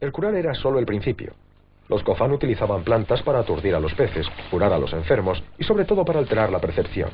El curar era solo el principio. Los Cofán utilizaban plantas para aturdir a los peces, curar a los enfermos y sobre todo para alterar la percepción.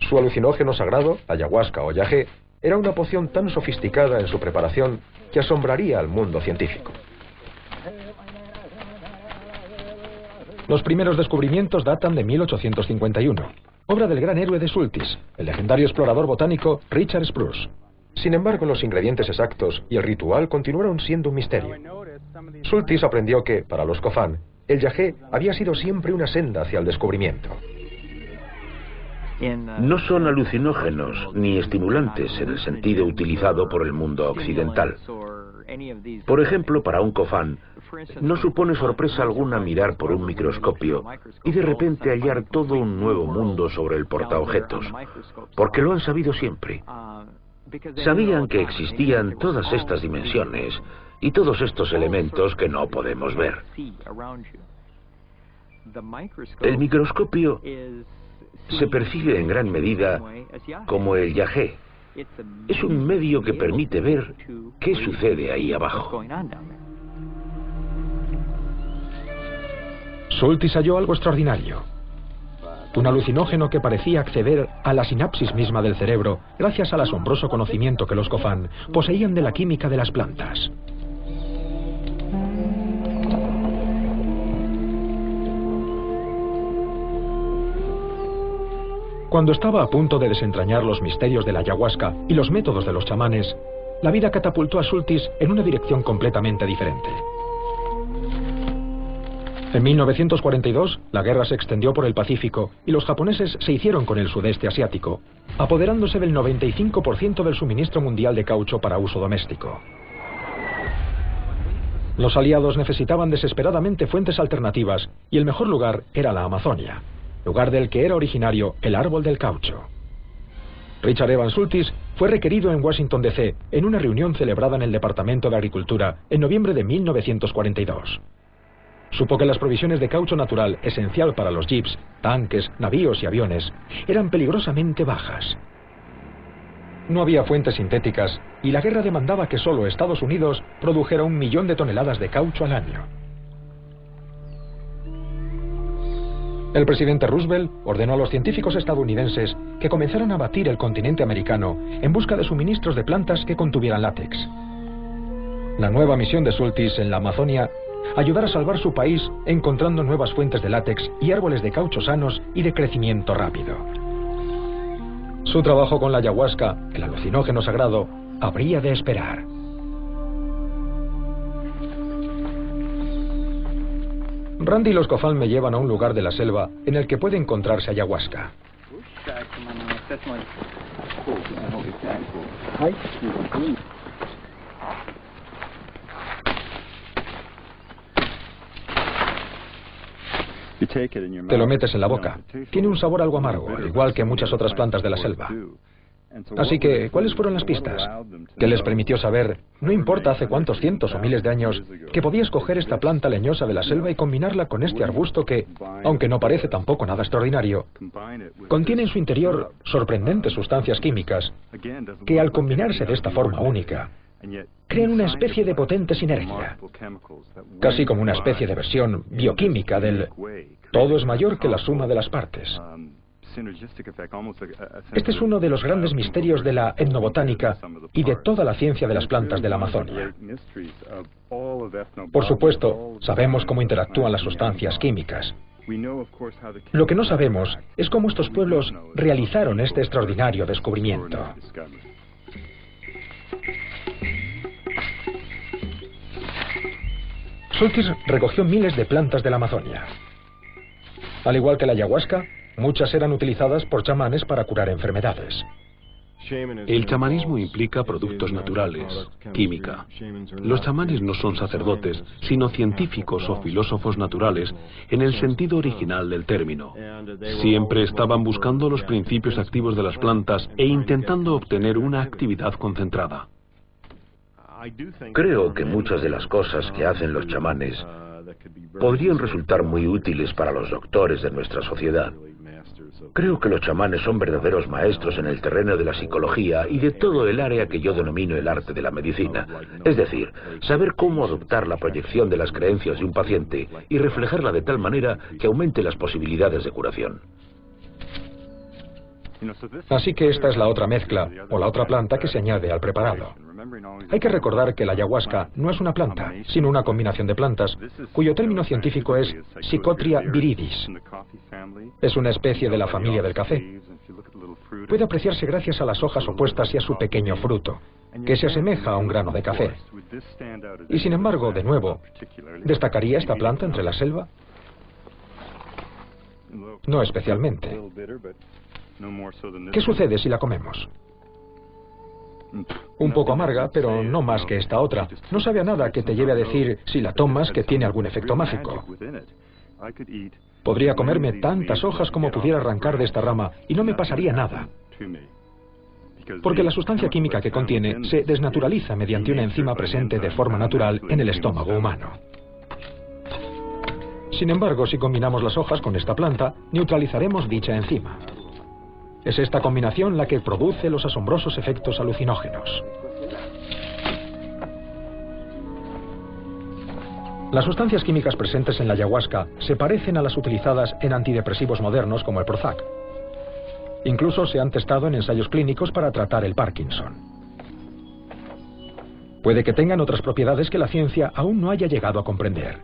Su alucinógeno sagrado, ayahuasca o yagé, era una poción tan sofisticada en su preparación que asombraría al mundo científico. Los primeros descubrimientos datan de 1851, obra del gran héroe de Schultes, el legendario explorador botánico Richard Evans. Sin embargo, los ingredientes exactos y el ritual continuaron siendo un misterio. Schultes aprendió que, para los Cofán, el yagé había sido siempre una senda hacia el descubrimiento. No son alucinógenos ni estimulantes en el sentido utilizado por el mundo occidental. Por ejemplo, para un cofán, no supone sorpresa alguna mirar por un microscopio y de repente hallar todo un nuevo mundo sobre el portaobjetos, porque lo han sabido siempre. Sabían que existían todas estas dimensiones y todos estos elementos que no podemos ver. El microscopio se percibe en gran medida como el yagé. Es un medio que permite ver qué sucede ahí abajo. Schultes halló algo extraordinario. Un alucinógeno que parecía acceder a la sinapsis misma del cerebro gracias al asombroso conocimiento que los Cofán poseían de la química de las plantas. Cuando estaba a punto de desentrañar los misterios de la ayahuasca y los métodos de los chamanes, la vida catapultó a Schultes en una dirección completamente diferente. En 1942, la guerra se extendió por el Pacífico y los japoneses se hicieron con el sudeste asiático, apoderándose del 95% del suministro mundial de caucho para uso doméstico. Los aliados necesitaban desesperadamente fuentes alternativas y el mejor lugar era la Amazonia, lugar del que era originario el árbol del caucho. Richard Evans Schultes fue requerido en Washington D.C. en una reunión celebrada en el Departamento de Agricultura en noviembre de 1942. Supo que las provisiones de caucho natural esencial para los jeeps, tanques, navíos y aviones eran peligrosamente bajas. No había fuentes sintéticas y la guerra demandaba que solo Estados Unidos produjera 1 millón de toneladas de caucho al año. El presidente Roosevelt ordenó a los científicos estadounidenses que comenzaran a batir el continente americano en busca de suministros de plantas que contuvieran látex. La nueva misión de Schultes en la Amazonia ayudar a salvar su país encontrando nuevas fuentes de látex y árboles de caucho sanos y de crecimiento rápido. Su trabajo con la ayahuasca, el alucinógeno sagrado, habría de esperar. Randy y los Cofán me llevan a un lugar de la selva en el que puede encontrarse ayahuasca. Te lo metes en la boca. Tiene un sabor algo amargo, al igual que muchas otras plantas de la selva. Así que, ¿cuáles fueron las pistas? Que les permitió saber, no importa hace cuántos cientos o miles de años, que podías coger esta planta leñosa de la selva y combinarla con este arbusto que, aunque no parece tampoco nada extraordinario, contiene en su interior sorprendentes sustancias químicas que, al combinarse de esta forma única, crean una especie de potente sinergia, casi como una especie de versión bioquímica del todo es mayor que la suma de las partes. Este es uno de los grandes misterios de la etnobotánica y de toda la ciencia de las plantas de la Amazonia. Por supuesto, sabemos cómo interactúan las sustancias químicas. Lo que no sabemos es cómo estos pueblos realizaron este extraordinario descubrimiento. Schultes recogió miles de plantas de la Amazonia. Al igual que la ayahuasca, muchas eran utilizadas por chamanes para curar enfermedades. El chamanismo implica productos naturales, química. Los chamanes no son sacerdotes, sino científicos o filósofos naturales en el sentido original del término. Siempre estaban buscando los principios activos de las plantas e intentando obtener una actividad concentrada. Creo que muchas de las cosas que hacen los chamanes podrían resultar muy útiles para los doctores de nuestra sociedad. Creo que los chamanes son verdaderos maestros en el terreno de la psicología y de todo el área que yo denomino el arte de la medicina. Es decir, saber cómo adoptar la proyección de las creencias de un paciente y reflejarla de tal manera que aumente las posibilidades de curación. Así que esta es la otra mezcla, o la otra planta que se añade al preparado. Hay que recordar que la ayahuasca no es una planta, sino una combinación de plantas, cuyo término científico es Psychotria viridis. Es una especie de la familia del café. Puede apreciarse gracias a las hojas opuestas y a su pequeño fruto, que se asemeja a un grano de café. Y sin embargo, de nuevo, ¿destacaría esta planta entre la selva? No especialmente. ¿Qué sucede si la comemos? Un poco amarga, pero no más que esta otra. No sabe a nada que te lleve a decir, si la tomas, que tiene algún efecto mágico. Podría comerme tantas hojas como pudiera arrancar de esta rama y no me pasaría nada. Porque la sustancia química que contiene se desnaturaliza mediante una enzima presente de forma natural en el estómago humano. Sin embargo, si combinamos las hojas con esta planta, neutralizaremos dicha enzima. Es esta combinación la que produce los asombrosos efectos alucinógenos. Las sustancias químicas presentes en la ayahuasca se parecen a las utilizadas en antidepresivos modernos como el Prozac. Incluso se han testado en ensayos clínicos para tratar el Parkinson. Puede que tengan otras propiedades que la ciencia aún no haya llegado a comprender.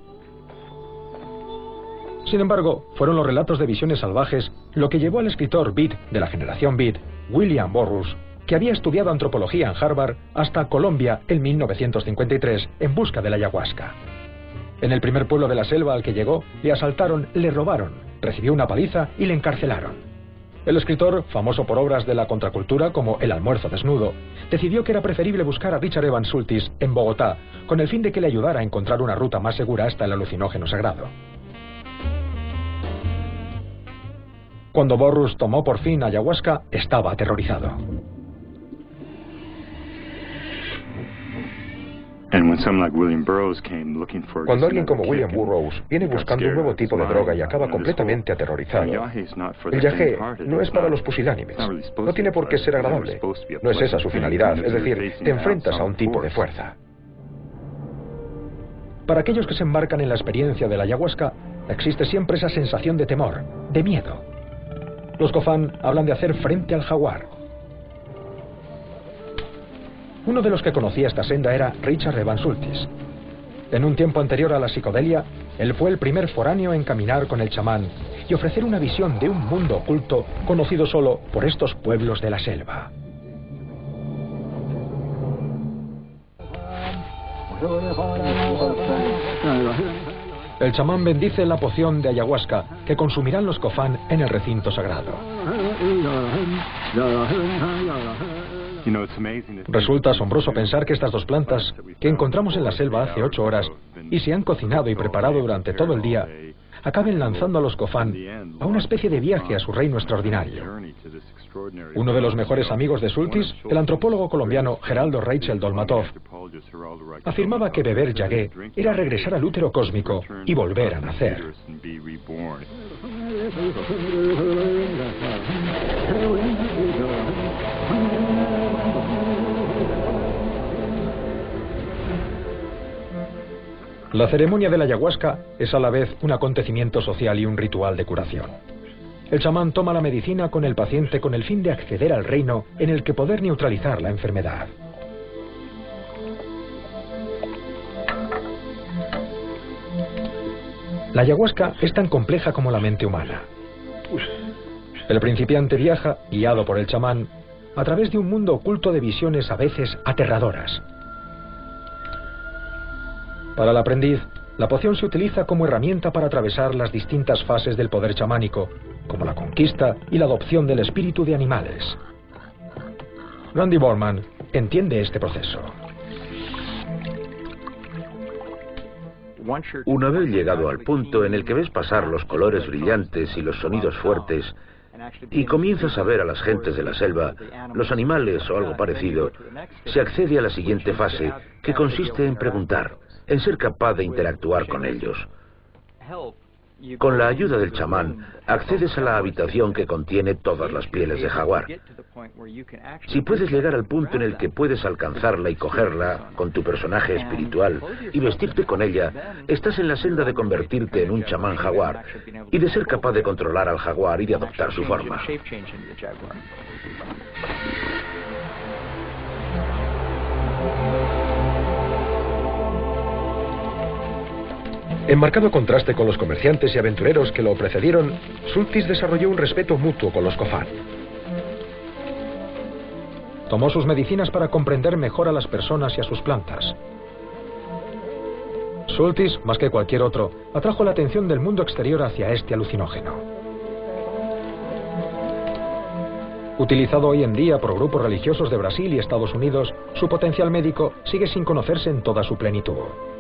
Sin embargo, fueron los relatos de visiones salvajes lo que llevó al escritor beat de la generación beat, William Burroughs, que había estudiado antropología en Harvard, hasta Colombia en 1953 en busca de la ayahuasca. En el primer pueblo de la selva al que llegó, le asaltaron, le robaron, recibió una paliza y le encarcelaron. El escritor, famoso por obras de la contracultura como El almuerzo desnudo, decidió que era preferible buscar a Richard Evans Schultes en Bogotá, con el fin de que le ayudara a encontrar una ruta más segura hasta el alucinógeno sagrado. Cuando Burroughs tomó por fin ayahuasca, estaba aterrorizado. Cuando alguien como William Burroughs viene buscando un nuevo tipo de droga y acaba completamente aterrorizado, el yagé no es para los pusilánimes, no tiene por qué ser agradable, no es esa su finalidad, es decir, te enfrentas a un tipo de fuerza. Para aquellos que se embarcan en la experiencia de la ayahuasca, existe siempre esa sensación de temor, de miedo. Los Cofán hablan de hacer frente al jaguar. Uno de los que conocía esta senda era Richard Evans Schultes. En un tiempo anterior a la psicodelia, él fue el primer foráneo en caminar con el chamán y ofrecer una visión de un mundo oculto conocido solo por estos pueblos de la selva. El chamán bendice la poción de ayahuasca que consumirán los cofán en el recinto sagrado. Resulta asombroso pensar que estas dos plantas, que encontramos en la selva hace 8 horas y se han cocinado y preparado durante todo el día, acaben lanzando a los cofán a una especie de viaje a su reino extraordinario. Uno de los mejores amigos de Schultes, el antropólogo colombiano Gerardo Reichel-Dolmatoff, afirmaba que beber yagé era regresar al útero cósmico y volver a nacer. La ceremonia de la ayahuasca es a la vez un acontecimiento social y un ritual de curación. El chamán toma la medicina con el paciente con el fin de acceder al reino en el que poder neutralizar la enfermedad. La ayahuasca es tan compleja como la mente humana. El principiante viaja, guiado por el chamán, a través de un mundo oculto de visiones a veces aterradoras. Para el aprendiz, la poción se utiliza como herramienta para atravesar las distintas fases del poder chamánico, como la conquista y la adopción del espíritu de animales. Randy Borman entiende este proceso. Una vez llegado al punto en el que ves pasar los colores brillantes y los sonidos fuertes, y comienzas a ver a las gentes de la selva, los animales o algo parecido, se accede a la siguiente fase, que consiste en preguntar, en ser capaz de interactuar con ellos. Con la ayuda del chamán, accedes a la habitación que contiene todas las pieles de jaguar. Si puedes llegar al punto en el que puedes alcanzarla y cogerla con tu personaje espiritual y vestirte con ella, estás en la senda de convertirte en un chamán jaguar y de ser capaz de controlar al jaguar y de adoptar su forma. En marcado contraste con los comerciantes y aventureros que lo precedieron, Schultes desarrolló un respeto mutuo con los Kofan. Tomó sus medicinas para comprender mejor a las personas y a sus plantas. Schultes, más que cualquier otro, atrajo la atención del mundo exterior hacia este alucinógeno. Utilizado hoy en día por grupos religiosos de Brasil y Estados Unidos, su potencial médico sigue sin conocerse en toda su plenitud.